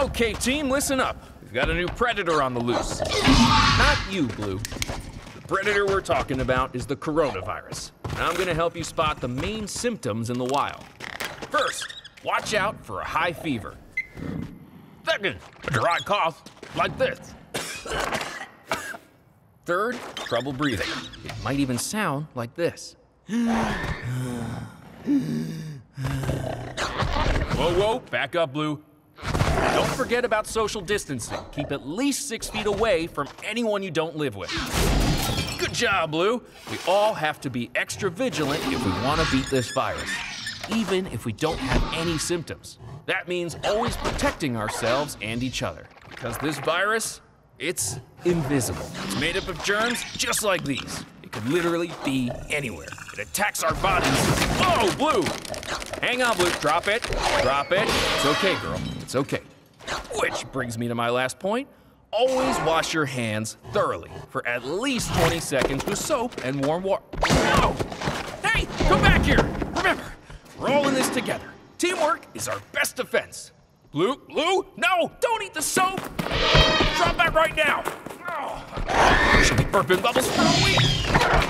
Okay, team, listen up. We've got a new predator on the loose. Not you, Blue. The predator we're talking about is the coronavirus. And I'm gonna help you spot the main symptoms in the wild. First, watch out for a high fever. Second, a dry cough, like this. Third, trouble breathing. It might even sound like this. Whoa, whoa, back up, Blue. Don't forget about social distancing. Keep at least 6 feet away from anyone you don't live with. Good job, Blue. We all have to be extra vigilant if we want to beat this virus, even if we don't have any symptoms. That means always protecting ourselves and each other, because this virus, it's invisible. It's made up of germs just like these. It could literally be anywhere. It attacks our bodies. Oh, Blue! Hang on, Blue. Drop it. Drop it. It's okay, girl. It's okay. Which brings me to my last point. Always wash your hands thoroughly for at least 20 seconds with soap and warm water. No! Hey, come back here! Remember, we're all in this together. Teamwork is our best defense. Blue, no! Don't eat the soap! Drop that right now! Oh, I should be burping bubbles for a week!